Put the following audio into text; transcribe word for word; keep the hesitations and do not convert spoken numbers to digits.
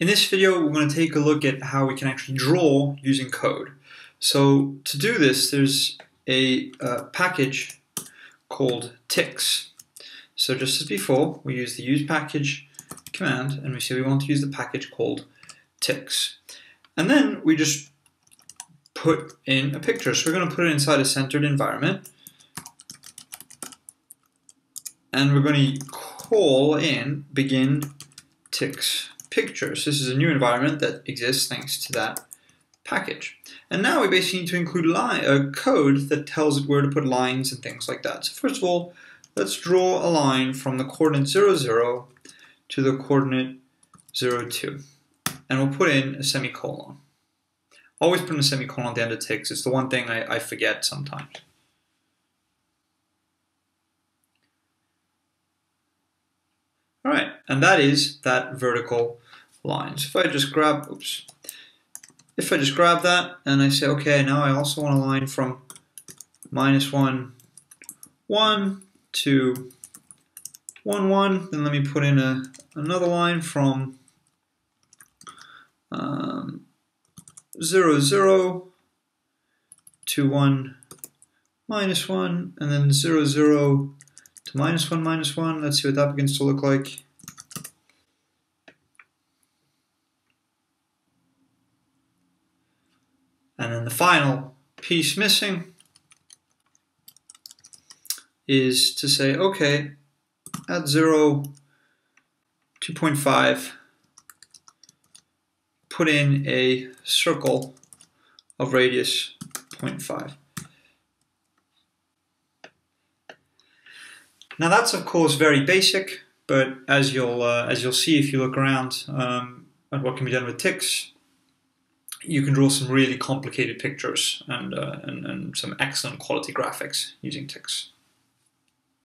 In this video, we're going to take a look at how we can actually draw using code. So to do this, there's a uh, package called TikZ. So just as before, we use the use package command, and we say we want to use the package called TikZ. And then we just put in a picture. So we're going to put it inside a centered environment. And we're going to call in begin TikZ picture. So this is a new environment that exists thanks to that package. And now we basically need to include line, uh, code that tells it where to put lines and things like that. So first of all, let's draw a line from the coordinate zero, zero to the coordinate zero, two. And we'll put in a semicolon. Always put in a semicolon at the end of TikZ. It's the one thing I, I forget sometimes. All right, and that is that vertical line. So if I just grab, oops, if I just grab that and I say, okay, now I also want a line from minus one, one to one, one. Then let me put in a another line from um, zero, zero to one, minus one, and then zero, zero. So minus one, minus one, let's see what that begins to look like. And then the final piece missing is to say, okay, at zero, two point five, put in a circle of radius zero point five. Now that's of course very basic, but as you'll uh, as you'll see if you look around um, at what can be done with TikZ, you can draw some really complicated pictures and uh, and, and some excellent quality graphics using TikZ.